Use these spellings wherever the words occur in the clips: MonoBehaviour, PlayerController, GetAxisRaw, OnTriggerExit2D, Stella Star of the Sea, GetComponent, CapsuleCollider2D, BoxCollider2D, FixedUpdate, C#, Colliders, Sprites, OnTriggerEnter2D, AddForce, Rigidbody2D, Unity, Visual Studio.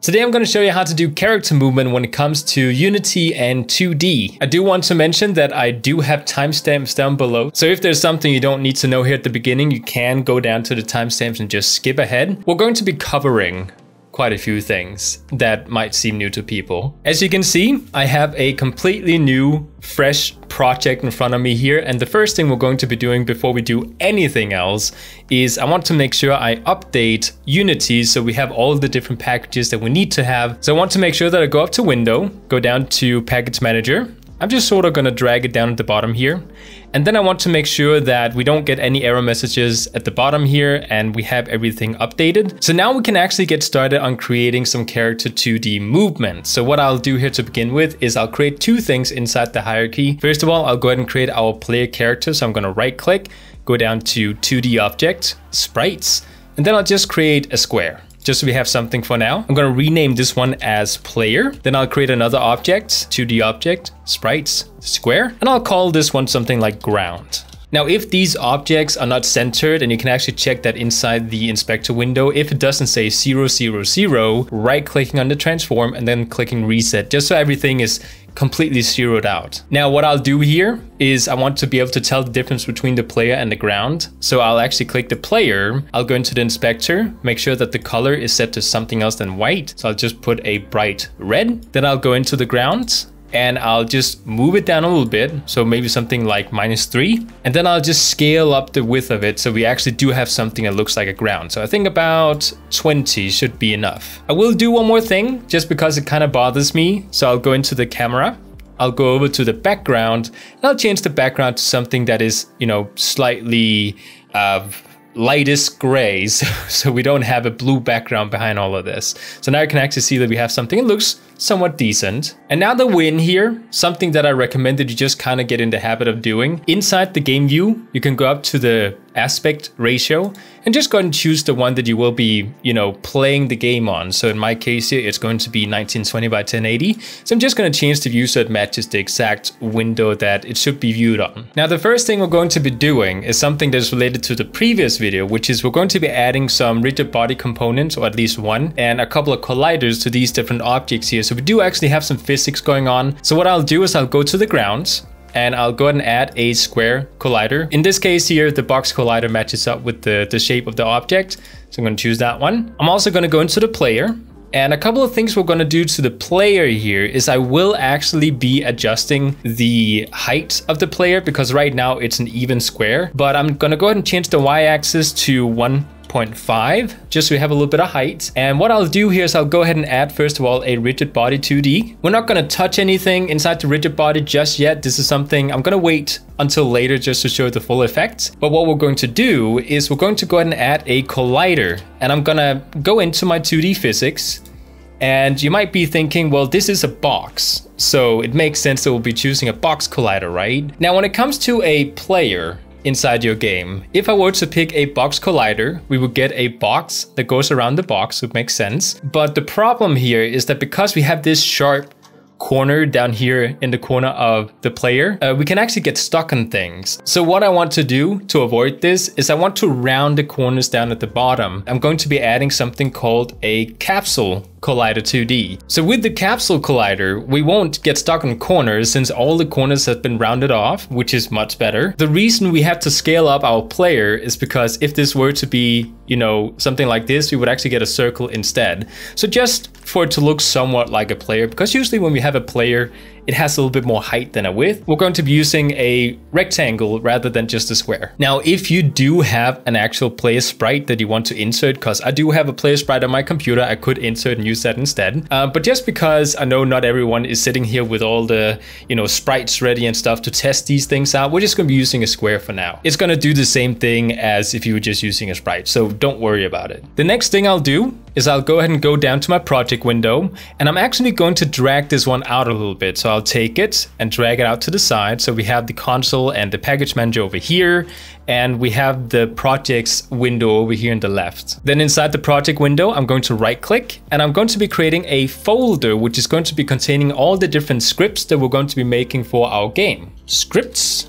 Today I'm going to show you how to do character movement when it comes to Unity and 2D. I do want to mention that I do have timestamps down below, so if there's something you don't need to know here at the beginning, you can go down to the timestamps and just skip ahead. We're going to be covering quite a few things that might seem new to people. As you can see, I have a completely new, fresh project in front of me here, and the first thing we're going to be doing before we do anything else is I want to make sure I update Unity so we have all the different packages that we need to have. So I want to make sure that I go up to Window, go down to Package Manager. I'm just sort of gonna drag it down at the bottom here. And then I want to make sure that we don't get any error messages at the bottom here and we have everything updated. So now we can actually get started on creating some character 2D movement. So what I'll do here to begin with is I'll create two things inside the hierarchy. First of all, I'll go ahead and create our player character. So I'm gonna right click, go down to 2D object, sprites, and then I'll just create a square. Just so we have something for now. I'm gonna rename this one as player. Then I'll create another object, 2D object, sprites, square, and I'll call this one something like ground. Now, if these objects are not centered, and you can actually check that inside the inspector window, if it doesn't say 0, 0, 0, right clicking on the transform and then clicking reset, just so everything is completely zeroed out. Now, what I'll do here is I want to be able to tell the difference between the player and the ground. So I'll actually click the player. I'll go into the inspector, make sure that the color is set to something else than white. So I'll just put a bright red. Then I'll go into the ground, and I'll just move it down a little bit. So maybe something like -3, and then I'll just scale up the width of it. So we actually do have something that looks like a ground. So I think about 20 should be enough. I will do one more thing just because it kind of bothers me. So I'll go into the camera. I'll go over to the background and I'll change the background to something that is, you know, slightly lightest gray. So we don't have a blue background behind all of this. So now I can actually see that we have something that looks somewhat decent. And now that we're in here, something that I recommend that you just kind of get in the habit of doing. Inside the game view, you can go up to the aspect ratio and just go ahead and choose the one that you will be, you know, playing the game on. So in my case here, it's going to be 1920 by 1080. So I'm just going to change the view so it matches the exact window that it should be viewed on. Now, the first thing we're going to be doing is something that's related to the previous video, which is we're going to be adding some rigid body components, or at least one, and a couple of colliders to these different objects here. So we do actually have some physics going on. So what I'll do is I'll go to the grounds and I'll go ahead and add a square collider. In this case here, the box collider matches up with the shape of the object. So I'm going to choose that one. I'm also going to go into the player. And a couple of things we're going to do to the player here is I will actually be adjusting the height of the player because right now it's an even square. But I'm going to go ahead and change the y-axis to 1.5, just so we have a little bit of height. And what I'll do here is I'll go ahead and add, first of all, a Rigidbody2D. We're not gonna touch anything inside the Rigidbody just yet. This is something I'm gonna wait until later just to show the full effect. But what we're going to do is we're going to go ahead and add a collider. And I'm gonna go into my 2D physics. And you might be thinking, well, this is a box, so it makes sense that we'll be choosing a box collider, right? Now, when it comes to a player, inside your game, if I were to pick a box collider, we would get a box that goes around the box, which makes sense. But the problem here is that because we have this sharp corner down here in the corner of the player, we can actually get stuck on things. So what I want to do to avoid this is I want to round the corners down at the bottom. I'm going to be adding something called a CapsuleCollider2D. So with the capsule collider, we won't get stuck on corners since all the corners have been rounded off, which is much better. The reason we have to scale up our player is because if this were to be, you know, something like this, we would actually get a circle instead. So just for it to look somewhat like a player, because usually when we have a player, it has a little bit more height than a width. We're going to be using a rectangle rather than just a square. Now, if you do have an actual player sprite that you want to insert, because I do have a player sprite on my computer, I could insert and use that instead. But just because I know not everyone is sitting here with all the, you know, sprites ready and stuff to test these things out, we're just going to be using a square for now. It's going to do the same thing as if you were just using a sprite, so don't worry about it. The next thing I'll do is I'll go ahead and go down to my project window, and I'm actually going to drag this one out a little bit. So I'll take it and drag it out to the side. So we have the console and the package manager over here, and we have the projects window over here on the left. Then inside the project window, I'm going to right click, and I'm going to be creating a folder, which is going to be containing all the different scripts that we're going to be making for our game. Scripts,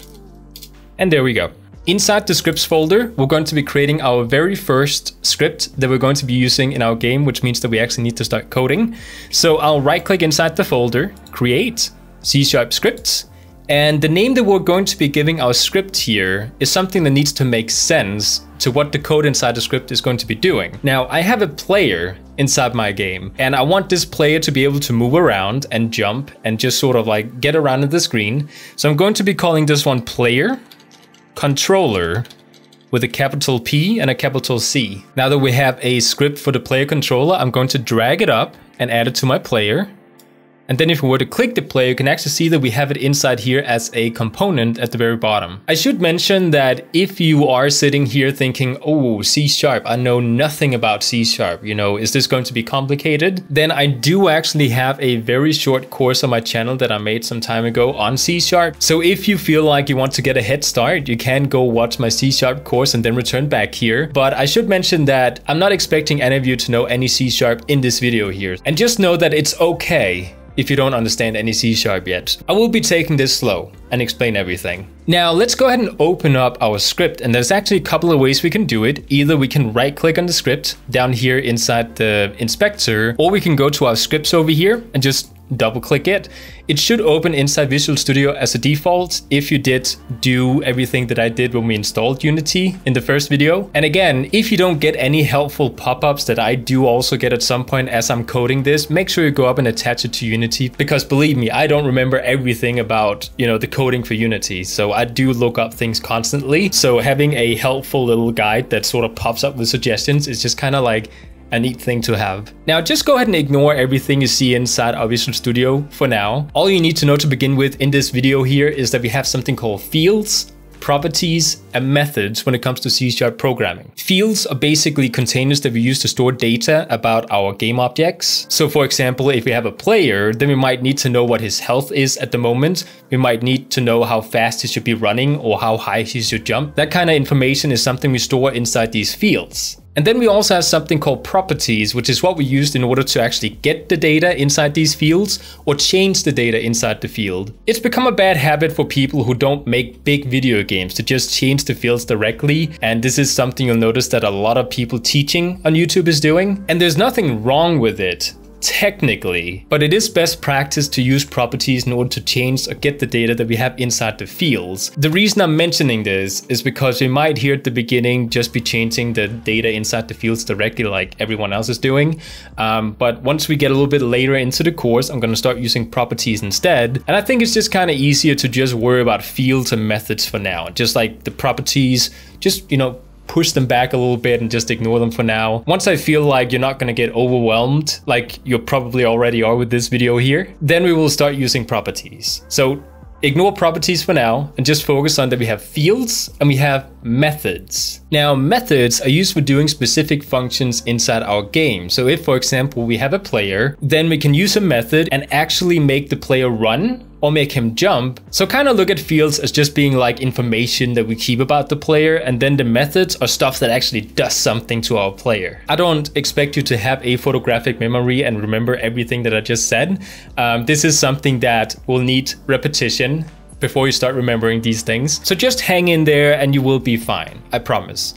and there we go. Inside the scripts folder, we're going to be creating our very first script that we're going to be using in our game, which means that we actually need to start coding. So I'll right click inside the folder, create C# scripts. And the name that we're going to be giving our script here is something that needs to make sense to what the code inside the script is going to be doing. Now, I have a player inside my game, and I want this player to be able to move around and jump and just sort of like get around in the screen. So I'm going to be calling this one PlayerController with a capital P and a capital C. Now that we have a script for the player controller, I'm going to drag it up and add it to my player. And then if we were to click the player, you can actually see that we have it inside here as a component at the very bottom. I should mention that if you are sitting here thinking, oh, C#, I know nothing about C#, you know, is this going to be complicated? Then I do actually have a very short course on my channel that I made some time ago on C#. So if you feel like you want to get a head start, you can go watch my C# course and then return back here. But I should mention that I'm not expecting any of you to know any C# in this video here. And just know that it's okay if you don't understand any C# yet. I will be taking this slow and explain everything. Now let's go ahead and open up our script, and there's actually a couple of ways we can do it. Either we can right click on the script down here inside the inspector, or we can go to our scripts over here and just double click it. It should open inside Visual Studio as a default if you did do everything that I did when we installed Unity in the first video. And again, if you don't get any helpful pop-ups that I do also get at some point as I'm coding this, make sure you go up and attach it to Unity, because believe me, I don't remember everything about, you know, the coding for Unity. So I do look up things constantly. So having a helpful little guide that sort of pops up with suggestions is just kind of like a neat thing to have. Now just go ahead and ignore everything you see inside our Visual Studio for now. All you need to know to begin with in this video here is that we have something called fields, properties, and methods when it comes to C# programming. Fields are basically containers that we use to store data about our game objects. So for example, if we have a player, then we might need to know what his health is at the moment. We might need to know how fast he should be running or how high he should jump. That kind of information is something we store inside these fields. And then we also have something called properties, which is what we used in order to actually get the data inside these fields or change the data inside the field. It's become a bad habit for people who don't make big video games to just change the fields directly. And this is something you'll notice that a lot of people teaching on YouTube is doing. And there's nothing wrong with it, technically, but it is best practice to use properties in order to change or get the data that we have inside the fields. The reason I'm mentioning this is because we might here at the beginning just be changing the data inside the fields directly like everyone else is doing. But once we get a little bit later into the course, I'm going to start using properties instead. And I think it's just kind of easier to just worry about fields and methods for now. Just like the properties, just, you know, push them back a little bit and just ignore them for now. Once I feel like you're not going to get overwhelmed, like you probably already are with this video here, then we will start using properties. So ignore properties for now and just focus on that we have fields and we have methods. Now methods are used for doing specific functions inside our game. So if, for example, we have a player, then we can use a method and actually make the player run or make him jump. So kind of look at fields as just being like information that we keep about the player, and then the methods are stuff that actually does something to our player. I don't expect you to have a photographic memory and remember everything that I just said. This is something that will need repetition before you start remembering these things. So just hang in there and you will be fine, I promise.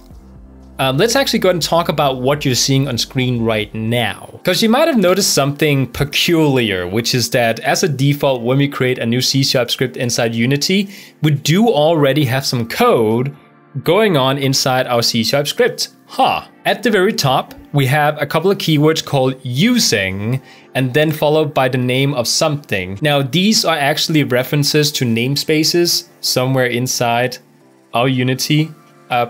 Let's actually go ahead and talk about what you're seeing on screen right now, because you might have noticed something peculiar, which is that as a default, when we create a new C# script inside Unity, we do already have some code going on inside our C# script. At the very top, we have a couple of keywords called using and then followed by the name of something. Now, these are actually references to namespaces somewhere inside our Unity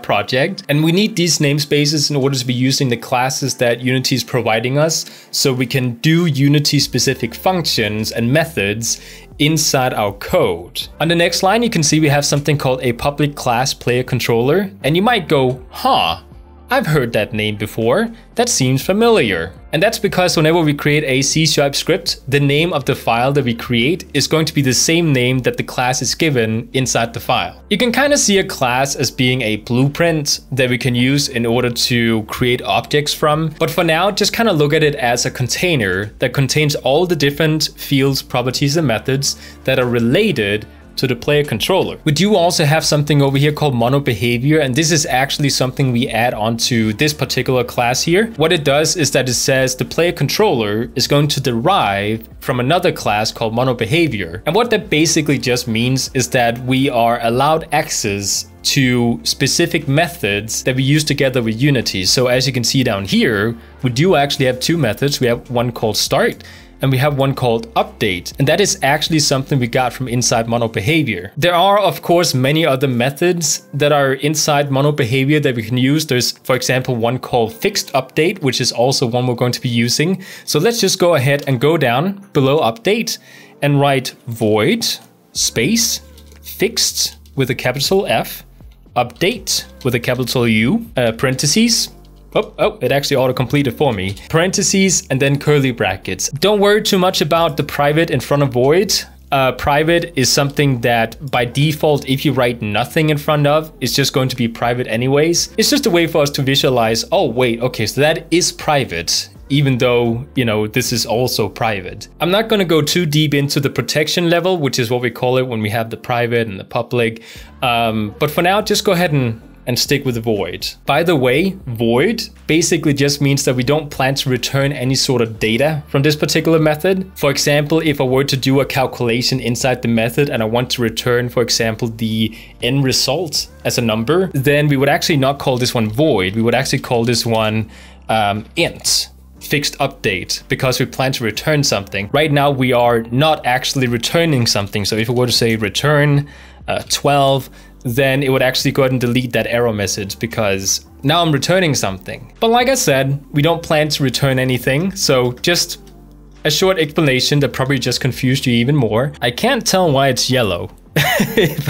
project, and we need these namespaces in order to be using the classes that Unity is providing us, so we can do Unity specific functions and methods inside our code. On the next line, you can see we have something called a public class player controller, and you might go, I've heard that name before. That seems familiar. And that's because whenever we create a C# script, the name of the file that we create is going to be the same name that the class is given inside the file. You can kind of see a class as being a blueprint that we can use in order to create objects from. But for now, just kind of look at it as a container that contains all the different fields, properties, and methods that are related to the player controller. We do also have something over here called MonoBehaviour, and this is actually something we add onto this particular class here. What it does is that it says the player controller is going to derive from another class called MonoBehaviour. And what that basically just means is that we are allowed access to specific methods that we use together with Unity. So as you can see down here, we do actually have two methods. We have one called start, and we have one called update, and that is actually something we got from inside MonoBehaviour. There are of course many other methods that are inside MonoBehaviour that we can use. There's, for example, one called FixedUpdate, which is also one we're going to be using. So let's just go ahead and go down below update and write void space fixed with a capital F, update with a capital U, parentheses. Oh, it actually auto-completed for me. Parentheses and then curly brackets. Don't worry too much about the private in front of void. Private is something that by default, if you write nothing in front of, it's just going to be private anyways. It's just a way for us to visualize, oh wait, okay, so that is private, even though, you know, this is also private. I'm not going to go too deep into the protection level, which is what we call it when we have the private and the public. But for now, just go ahead and stick with the void. By the way, void basically just means that we don't plan to return any sort of data from this particular method. For example, if I were to do a calculation inside the method and I want to return, for example, the end result as a number, then we would actually not call this one void. We would actually call this one int. Fixed update, because we plan to return something. Right now we are not actually returning something. So if we were to say return 12, then it would actually go ahead and delete that error message because now I'm returning something. But like I said, we don't plan to return anything. So just a short explanation that probably just confused you even more. I can't tell why it's yellow.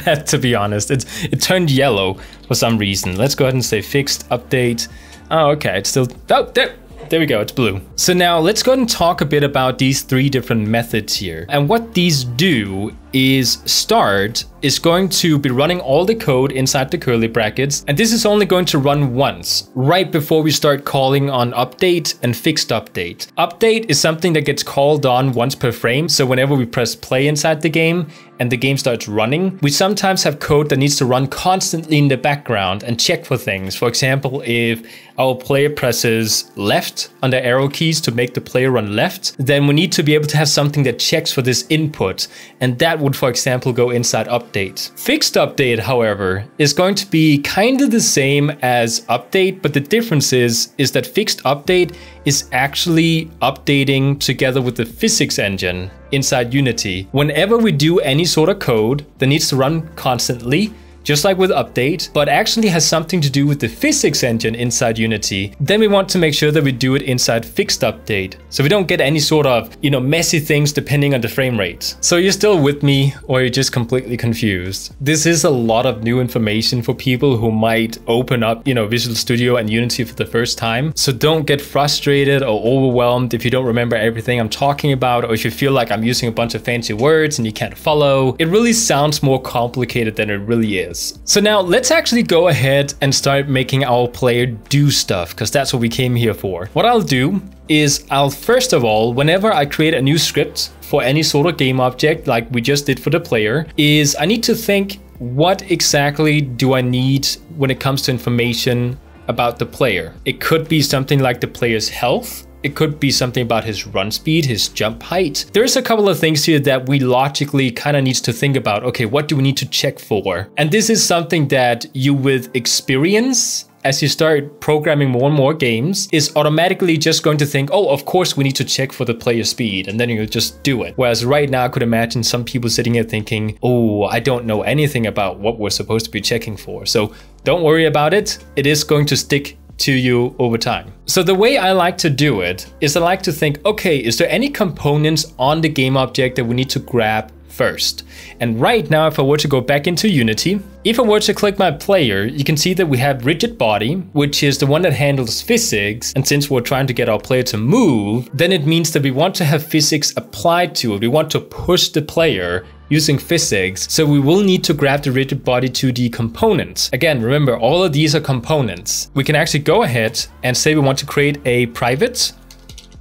But to be honest, it turned yellow for some reason. Let's go ahead and say fixed update. Oh, okay, it's still, oh, there we go, it's blue. So now let's go ahead and talk a bit about these three different methods here. And what these do is start is going to be running all the code inside the curly brackets. And this is only going to run once, right before we start calling on update and fixed update. Update is something that gets called on once per frame. So whenever we press play inside the game and the game starts running, we sometimes have code that needs to run constantly in the background and check for things. For example, if our player presses left on the arrow keys to make the player run left, then we need to be able to have something that checks for this input. And that would, for example, go inside update. Fixed update, however, is going to be kind of the same as update, but the difference is that fixed update is actually updating together with the physics engine inside Unity. Whenever we do any sort of code that needs to run constantly, just like with update, but actually has something to do with the physics engine inside Unity, then we want to make sure that we do it inside fixed update. So we don't get any sort of, you know, messy things depending on the frame rate. So you're still with me or you're just completely confused. This is a lot of new information for people who might open up, you know, Visual Studio and Unity for the first time. So don't get frustrated or overwhelmed if you don't remember everything I'm talking about, or if you feel like I'm using a bunch of fancy words and you can't follow. It really sounds more complicated than it really is. So now let's actually go ahead and start making our player do stuff, because that's what we came here for. What I'll do is I'll first of all, whenever I create a new script for any sort of game object, like we just did for the player, is I need to think, what exactly do I need when it comes to information about the player? It could be something like the player's health. It could be something about his run speed, his jump height. There's a couple of things here that we logically kind of needs to think about. Okay, what do we need to check for? And this is something that you with experience, as you start programming more and more games, is automatically just going to think, oh, of course we need to check for the player speed, and then you just do it. Whereas right now I could imagine some people sitting here thinking, oh, I don't know anything about what we're supposed to be checking for. So don't worry about it. It is going to stick to you over time. So the way I like to do it is I like to think, okay, is there any components on the game object that we need to grab first? And right now, if I were to go back into Unity, if I were to click my player, you can see that we have Rigidbody, which is the one that handles physics. And since we're trying to get our player to move, then it means that we want to have physics applied to it. We want to push the player using physics. So we will need to grab the Rigidbody2D component. Again, remember, all of these are components. We can actually go ahead and say we want to create a private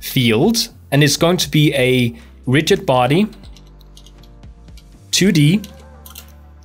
field, and it's going to be a Rigidbody2D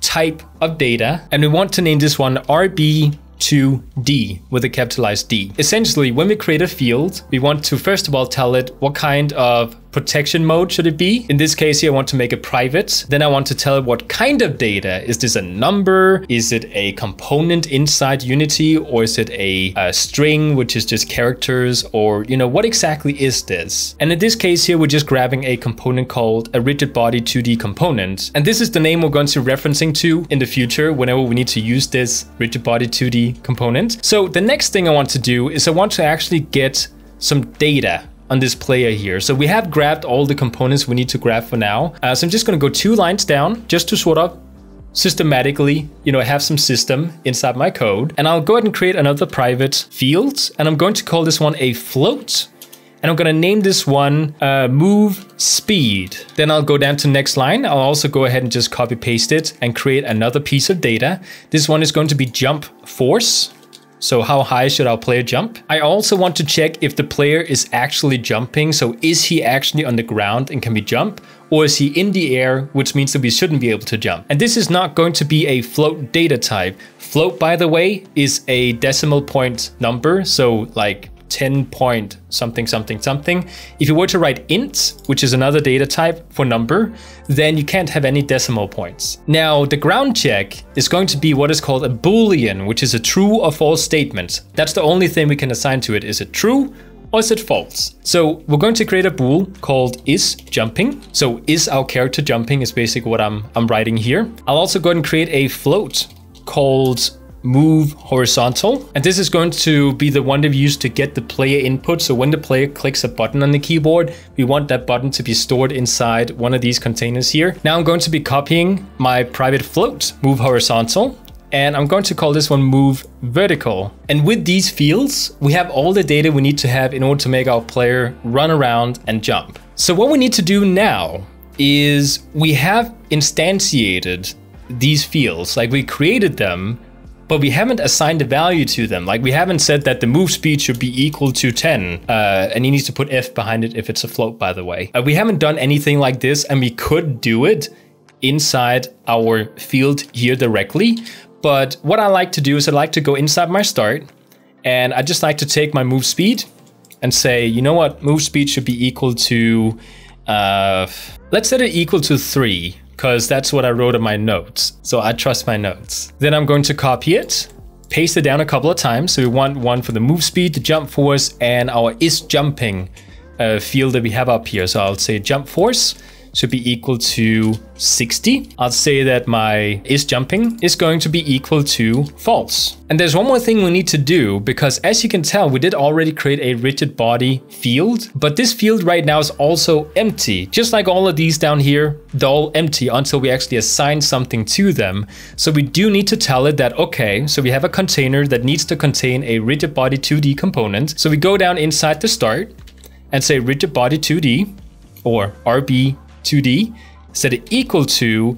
type of data, and we want to name this one RB2D with a capitalized D. Essentially, when we create a field, we want to first of all tell it what kind of protection mode should it be. In this case here, I want to make it private. Then I want to tell it what kind of data. Is this a number? Is it a component inside Unity? Or is it a string, which is just characters? Or, you know, what exactly is this? And in this case here, we're just grabbing a component called a Rigidbody2D component. And this is the name we're going to be referencing to in the future whenever we need to use this Rigidbody2D component. So the next thing I want to do is I want to actually get some data on this player here. So we have grabbed all the components we need to grab for now. So I'm just gonna go two lines down just to sort of systematically, you know, have some system inside my code. And I'll go ahead and create another private field. And I'm going to call this one a float. And I'm gonna name this one move speed. Then I'll go down to next line. I'll also go ahead and just copy paste it and create another piece of data. This one is going to be jump force. So how high should our player jump? I also want to check if the player is actually jumping. So is he actually on the ground and can we jump? Or is he in the air, which means that we shouldn't be able to jump. And this is not going to be a float data type. Float, by the way, is a decimal point number. So like 10 point something, something, something. If you were to write int, which is another data type for number, then you can't have any decimal points. Now, the ground check is going to be what is called a Boolean, which is a true or false statement. That's the only thing we can assign to it. Is it true or is it false? So we're going to create a bool called is jumping. So is our character jumping is basically what I'm writing here. I'll also go ahead and create a float called move horizontal, and this is going to be the one that we use to get the player input. So when the player clicks a button on the keyboard, we want that button to be stored inside one of these containers here. Now I'm going to be copying my private float move horizontal, and I'm going to call this one move vertical. And with these fields, we have all the data we need to have in order to make our player run around and jump. So what we need to do now is we have instantiated these fields, like we created them, but we haven't assigned a value to them. Like we haven't said that the move speed should be equal to 10. And you need to put F behind it if it's a float, by the way. We haven't done anything like this, and we could do it inside our field here directly. But what I like to do is I like to go inside my start, and I just like to take my move speed and say, you know what, move speed should be equal to, let's set it equal to 3. Because that's what I wrote in my notes. So I trust my notes. Then I'm going to copy it, paste it down a couple of times. So we want one for the move speed, the jump force, and our is jumping field that we have up here. So I'll say jump force should be equal to 60. I'll say that my is jumping is going to be equal to false. And there's one more thing we need to do, because as you can tell, we did already create a rigid body field, but this field right now is also empty. Just like all of these down here, they're all empty until we actually assign something to them. So we do need to tell it that, okay, so we have a container that needs to contain a rigid body 2D component. So we go down inside the start and say rigid body 2D or RB 2D, set it equal to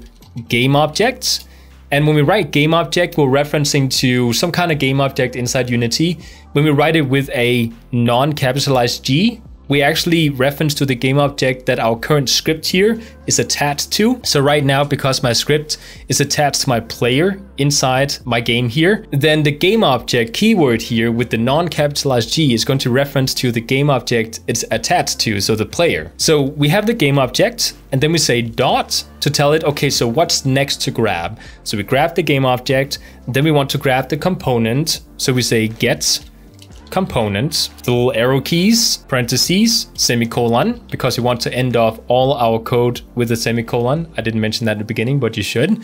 game objects. And when we write game object, we're referencing to some kind of game object inside Unity. When we write it with a non-capitalized G, we actually reference to the game object that our current script here is attached to. So right now, because my script is attached to my player inside my game here, then the game object keyword here with the non-capitalized G is going to reference to the game object it's attached to, so the player. So we have the game object, and then we say dot to tell it, okay, so what's next to grab? So we grab the game object, then we want to grab the component. So we say get component, the little arrow keys, parentheses, semicolon, because we want to end off all our code with a semicolon. I didn't mention that at the beginning, but you should.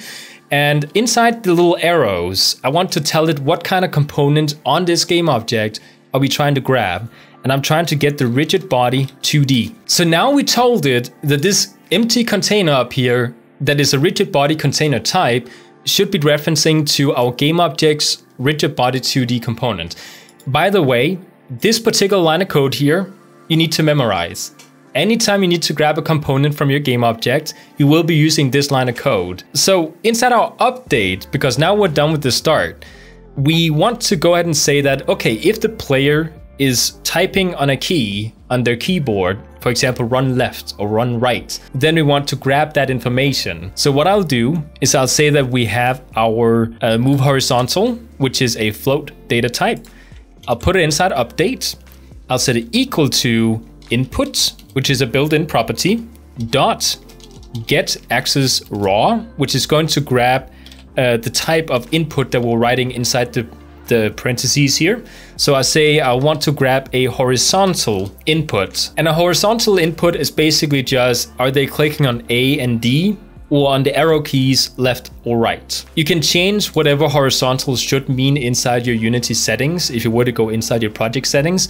And inside the little arrows, I want to tell it what kind of component on this game object are we trying to grab. And I'm trying to get the rigid body 2D. So now we told it that this empty container up here, that is a rigid body container type, should be referencing to our game object's rigid body 2D component. By the way, this particular line of code here, you need to memorize. Anytime you need to grab a component from your game object, you will be using this line of code. So inside our update, because now we're done with the start, we want to go ahead and say that, okay, if the player is typing on a key on their keyboard, for example run left or run right, then we want to grab that information. So what I'll do is I'll say that we have our move horizontal, which is a float data type. I'll put it inside update. I'll set it equal to input, which is a built-in property, dot GetAxisRaw, which is going to grab the type of input that we're writing inside the parentheses here. So I say I want to grab a horizontal input, and a horizontal input is basically just, are they clicking on A and D or on the arrow keys left or right? You can change whatever horizontal should mean inside your Unity settings if you were to go inside your project settings.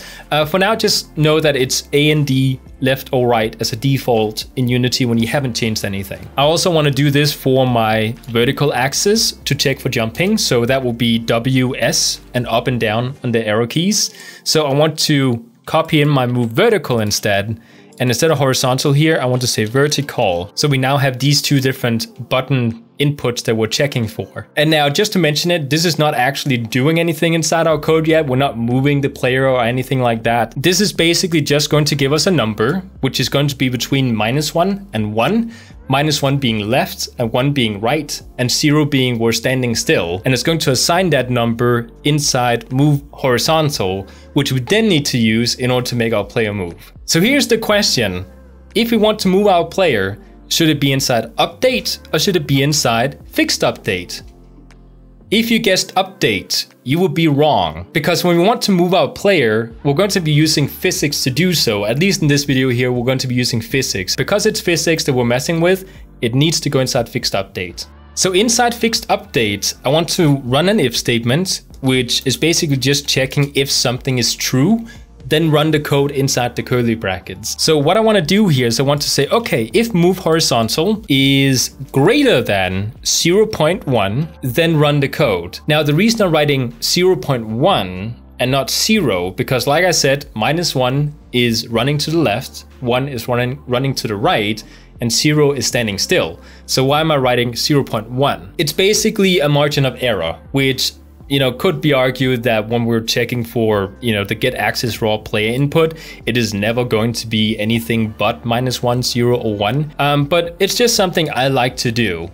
For now, just know that it's A and D, left or right, as a default in Unity when you haven't changed anything. I also want to do this for my vertical axis to check for jumping. So that will be WS and up and down on the arrow keys. So I want to copy in my move vertical instead. And instead of horizontal here, I want to say vertical. So we now have these two different button inputs that we're checking for. And now, just to mention it, this is not actually doing anything inside our code yet. We're not moving the player or anything like that. This is basically just going to give us a number, which is going to be between -1 and 1. -1 being left and 1 being right, and 0 being we're standing still. And it's going to assign that number inside move horizontal, which we then need to use in order to make our player move. So here's the question. If we want to move our player, should it be inside update or should it be inside fixed update? If you guessed update, you would be wrong, because when we want to move our player, we're going to be using physics to do so. At least in this video here, we're going to be using physics. Because it's physics that we're messing with, it needs to go inside fixed update. So inside fixed update, I want to run an if statement, which is basically just checking if something is true, then run the code inside the curly brackets. So what I want to do here is I want to say, okay, if move horizontal is greater than 0.1, then run the code. Now, the reason I'm writing 0.1 and not 0, because like I said, -1 is running to the left, 1 is running to the right, and 0 is standing still. So why am I writing 0.1? It's basically a margin of error, which, you know, could be argued that when we're checking for, you know, the GetAxisRaw player input, it is never going to be anything but -1, 0, or 1. But it's just something I like to do,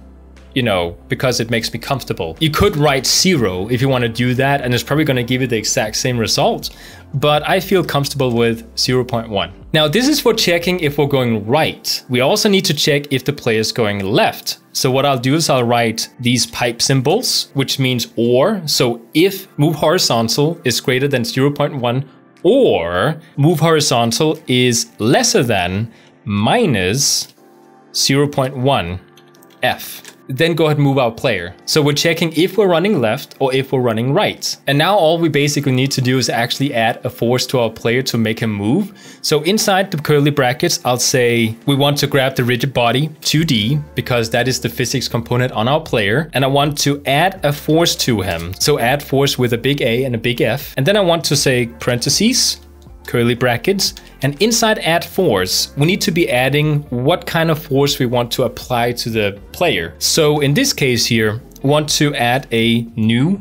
you know, because it makes me comfortable. You could write 0 if you want to do that, and it's probably going to give you the exact same result, but I feel comfortable with 0.1. Now, this is for checking if we're going right. We also need to check if the player is going left. So what I'll do is I'll write these pipe symbols, which means or. So if move horizontal is greater than 0.1 or move horizontal is lesser than -0.1f, then go ahead and move our player. So we're checking if we're running left or if we're running right. And now all we basically need to do is actually add a force to our player to make him move. So inside the curly brackets, I'll say we want to grab the Rigidbody2D because that is the physics component on our player. And I want to add a force to him. So add force with a big A and a big F. And then I want to say parentheses, curly brackets, and inside add force, we need to be adding what kind of force we want to apply to the player. So in this case here, we want to add a new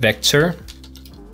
vector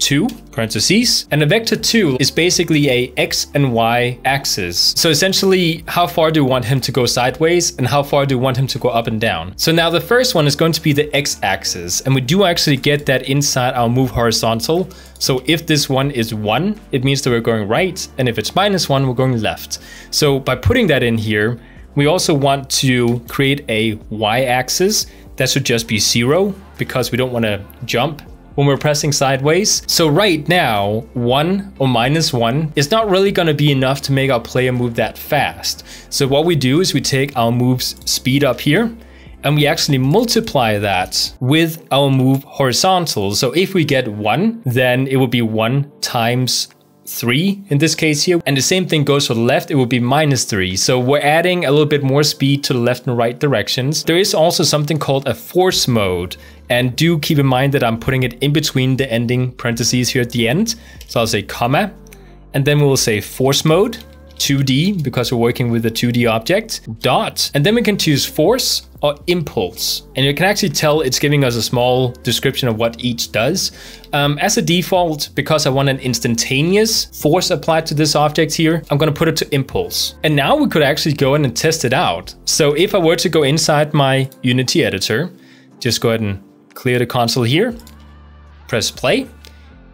2, parentheses, and a vector 2 is basically a X and Y axis. So essentially, how far do you want him to go sideways and how far do you want him to go up and down? So now the first one is going to be the X axis, and we do actually get that inside our move horizontal. So if this one is 1, it means that we're going right, and if it's -1, we're going left. So by putting that in here, we also want to create a Y axis. That should just be 0 because we don't want to jump when we're pressing sideways. So right now, 1 or -1 is not really going to be enough to make our player move that fast. So what we do is we take our move's speed up here, and we actually multiply that with our move horizontal. So if we get 1, then it will be 1 times 3 in this case here. And the same thing goes for the left, it will be -3. So we're adding a little bit more speed to the left and right directions. There is also something called a force mode. And do keep in mind that I'm putting it in between the ending parentheses here at the end. So I'll say comma, and then we'll say force mode, 2D because we're working with a 2D object, dot, and then we can choose force or impulse. And you can actually tell it's giving us a small description of what each does. As a default, because I want an instantaneous force applied to this object here, I'm gonna put it to impulse. And now we could actually go in and test it out. So if I were to go inside my Unity editor, just go ahead and clear the console here, press play.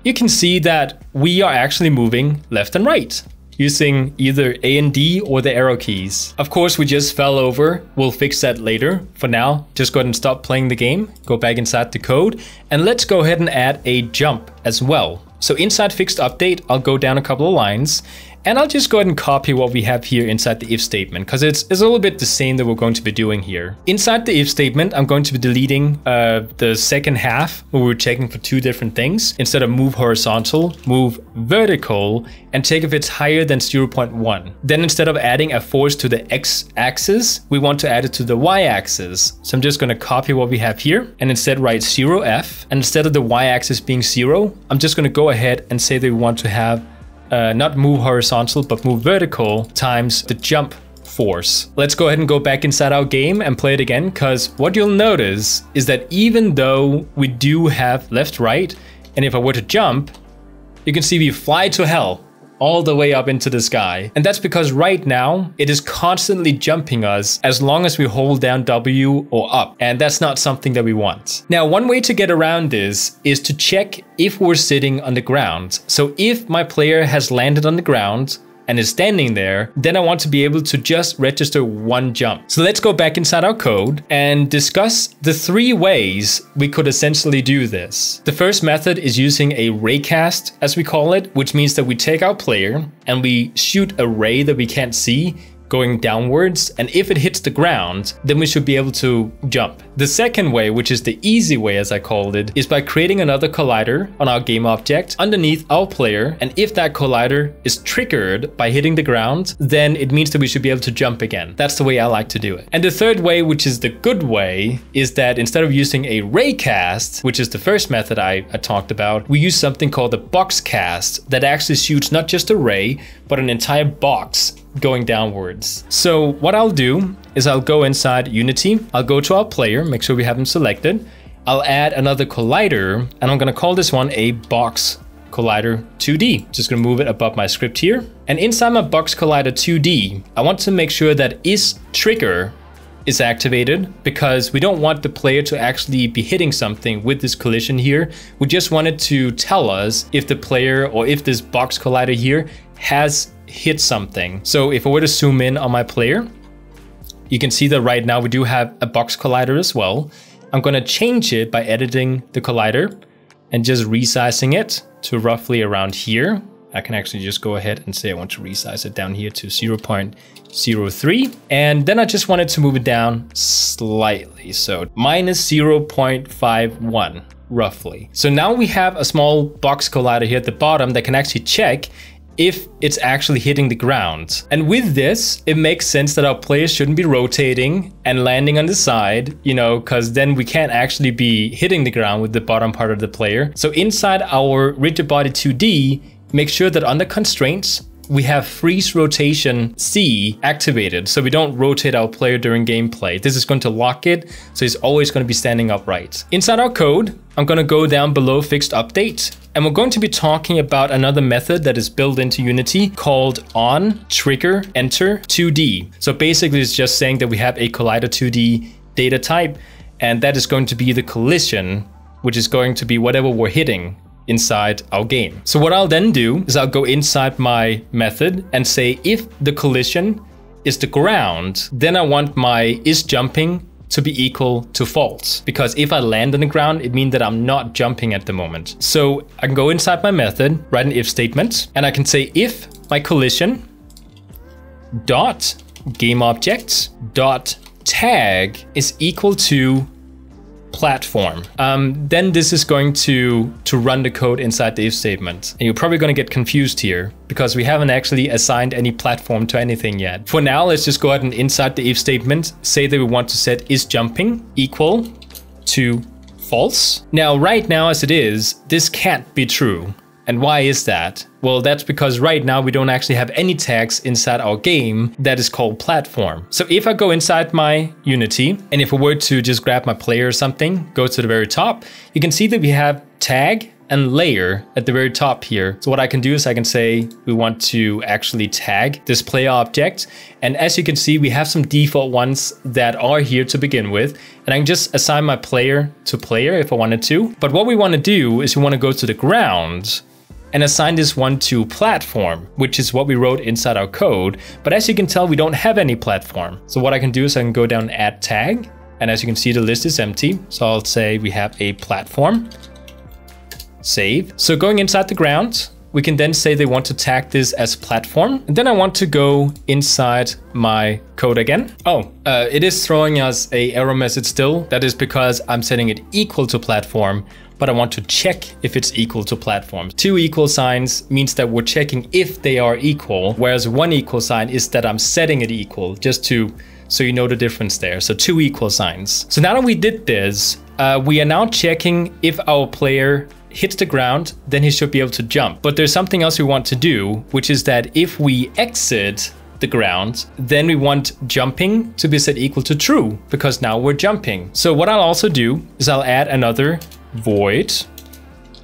You can see that we are actually moving left and right using either A and D or the arrow keys. Of course, we just fell over. We'll fix that later. For now, just go ahead and stop playing the game, go back inside the code, and let's go ahead and add a jump as well. So inside FixedUpdate, I'll go down a couple of lines and I'll just go ahead and copy what we have here inside the if statement, because it's a little bit the same that we're going to be doing here. Inside the if statement, I'm going to be deleting the second half where we're checking for two different things. Instead of move horizontal, move vertical, and check if it's higher than 0.1. Then instead of adding a force to the X axis, we want to add it to the Y axis. So I'm just gonna copy what we have here and instead write 0F. And instead of the Y axis being 0, I'm just gonna go ahead and say that we want to have not move horizontal, but move vertical times the jump force. Let's go ahead and go back inside our game and play it again, because what you'll notice is that even though we do have left, right, and if I were to jump, you can see we fly to hell all the way up into the sky. And that's because right now it is constantly jumping us as long as we hold down W or up. And that's not something that we want. Now, one way to get around this is to check if we're sitting on the ground. So if my player has landed on the ground and is standing there, then I want to be able to just register one jump. So let's go back inside our code and discuss the three ways we could essentially do this. The first method is using a raycast, as we call it, which means that we take our player and we shoot a ray that we can't see going downwards, and if it hits the ground, then we should be able to jump. The second way, which is the easy way as I called it, is by creating another collider on our game object underneath our player, and if that collider is triggered by hitting the ground, then it means that we should be able to jump again. That's the way I like to do it. And the third way, which is the good way, is that instead of using a raycast, which is the first method I talked about, we use something called a box cast that actually shoots not just a ray, but an entire box going downwards. So what I'll do is I'll go inside Unity, I'll go to our player, make sure we have him selected, I'll add another collider, and I'm gonna call this one a BoxCollider2D. Just gonna move it above my script here. And inside my BoxCollider2D, I want to make sure that is trigger is activated, because we don't want the player to actually be hitting something with this collision here. We just want it to tell us if the player or if this box collider here has hit something. So if I were to zoom in on my player, you can see that right now we do have a box collider as well. I'm gonna change it by editing the collider and just resizing it to roughly around here. I can actually just go ahead and say I want to resize it down here to 0.03. And then I just wanted to move it down slightly. So minus 0.51 roughly. So now we have a small box collider here at the bottom that can actually check if it's actually hitting the ground. And with this, it makes sense that our players shouldn't be rotating and landing on the side, you know, because then we can't actually be hitting the ground with the bottom part of the player. So inside our Rigidbody2D, make sure that under constraints, we have freeze rotation C activated, so we don't rotate our player during gameplay. This is going to lock it, so he's always going to be standing upright. Inside our code, I'm going to go down below fixed update, and we're going to be talking about another method that is built into Unity called OnTriggerEnter2D. So basically, it's just saying that we have a Collider2D data type, and that is going to be the collision, which is going to be whatever we're hitting inside our game. So what I'll then do is I'll go inside my method and say if the collision is the ground, then I want my is jumping to be equal to false, because if I land on the ground, it means that I'm not jumping at the moment. So I can go inside my method, write an if statement, and I can say if my collision dot game objects dot tag is equal to platform. Then this is going to run the code inside the if statement. And you're probably going to get confused here because we haven't actually assigned any platform to anything yet. For now, let's just go ahead and inside the if statement, say that we want to set is jumping equal to false. Now, right now as it is, this can't be true. And why is that? Well, that's because right now we don't actually have any tags inside our game that is called platform. So if I go inside my Unity, and if I were to just grab my player or something, go to the very top, you can see that we have tag and layer at the very top here. So what I can do is I can say we want to actually tag this player object. And as you can see, we have some default ones that are here to begin with. And I can just assign my player to player if I wanted to. But what we want to do is we want to go to the ground and assign this one to platform, which is what we wrote inside our code. But as you can tell, we don't have any platform. So what I can do is I can go down and add tag. And as you can see, the list is empty. So I'll say we have a platform. Save. So going inside the ground, we can then say they want to tag this as platform. And then I want to go inside my code again. It is throwing us an error message still. That is because I'm setting it equal to platform, but I want to check if it's equal to platform. Two equal signs means that we're checking if they are equal, whereas one equal sign is that I'm setting it equal, just to so you know the difference there. So two equal signs. So now that we did this, we are now checking if our player hits the ground, then he should be able to jump. But there's something else we want to do, which is that if we exit the ground, then we want jumping to be set equal to true, because now we're jumping. So what I'll also do is I'll add another void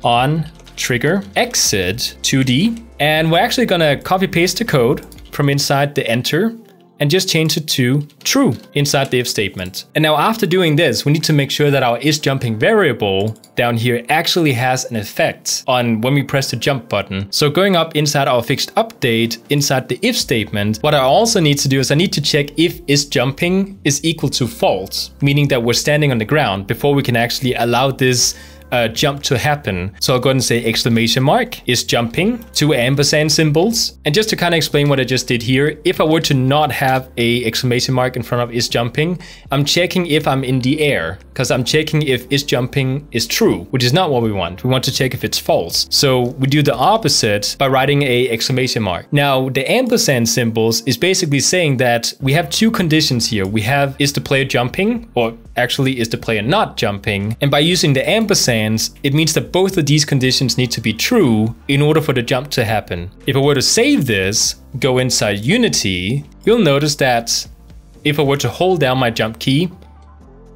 OnTriggerExit2D, and we're actually gonna copy paste the code from inside the enter and just change it to true inside the if statement. And now after doing this, we need to make sure that our is jumping variable down here actually has an effect on when we press the jump button. So going up inside our fixed update, inside the if statement, what I also need to do is I need to check if is jumping is equal to false, meaning that we're standing on the ground before we can actually allow this jump to happen. So I'll go ahead and say exclamation mark is jumping, 2 ampersand symbols. And just to kind of explain what I just did here, if I were to not have a exclamation mark in front of is jumping, I'm checking if I'm in the air, because I'm checking if is jumping is true, which is not what we want. We want to check if it's false. So we do the opposite by writing a exclamation mark. Now the ampersand symbols is basically saying that we have two conditions here. We have is the player jumping, or actually is the player not jumping? And by using the ampersand, it means that both of these conditions need to be true in order for the jump to happen. If I were to save this, go inside Unity, you'll notice that if I were to hold down my jump key,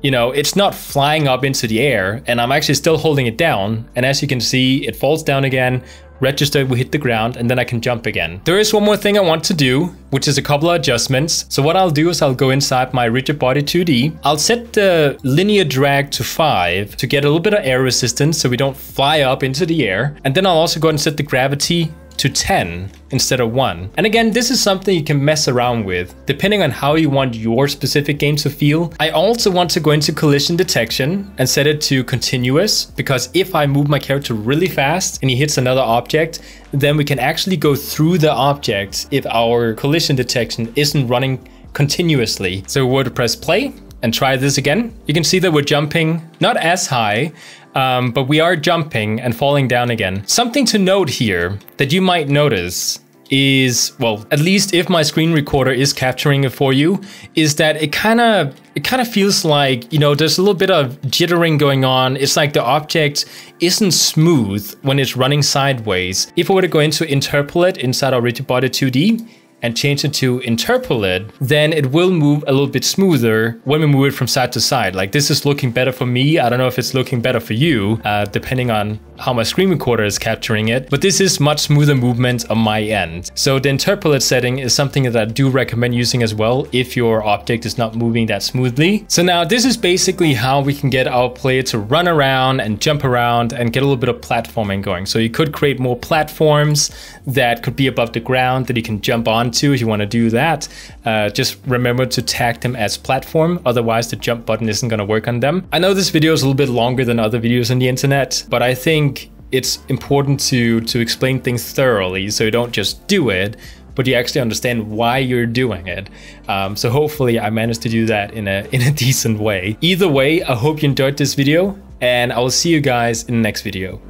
you know, it's not flying up into the air, and I'm actually still holding it down. And as you can see, it falls down again, register, we hit the ground, and then I can jump again. There is one more thing I want to do, which is a couple of adjustments. So what I'll do is I'll go inside my Rigidbody2D. I'll set the linear drag to 5 to get a little bit of air resistance so we don't fly up into the air. And then I'll also go ahead and set the gravity to 10 instead of 1. And again, this is something you can mess around with, depending on how you want your specific game to feel. I also want to go into collision detection and set it to continuous, because if I move my character really fast and he hits another object, then we can actually go through the object if our collision detection isn't running continuously. So we were to press play and try this again. You can see that we're jumping not as high, but we are jumping and falling down again. Something to note here that you might notice is, well, at least if my screen recorder is capturing it for you, is that it kind of feels like, you know, there's a little bit of jittering going on. It's like the object isn't smooth when it's running sideways. If I were to go into interpolate inside our Rigidbody2D, and change it to interpolate, then it will move a little bit smoother when we move it from side to side. Like, this is looking better for me. I don't know if it's looking better for you, depending on how my screen recorder is capturing it, but this is much smoother movement on my end. So the interpolate setting is something that I do recommend using as well if your object is not moving that smoothly. So now this is basically how we can get our player to run around and jump around and get a little bit of platforming going. So you could create more platforms that could be above the ground that you can jump on to if you want to do that. Just remember to tag them as platform, otherwise the jump button isn't going to work on them. I know this video is a little bit longer than other videos on the internet, but I think it's important to explain things thoroughly so you don't just do it, but you actually understand why you're doing it. So hopefully I managed to do that in a decent way. Either way, I hope you enjoyed this video, and I will see you guys in the next video.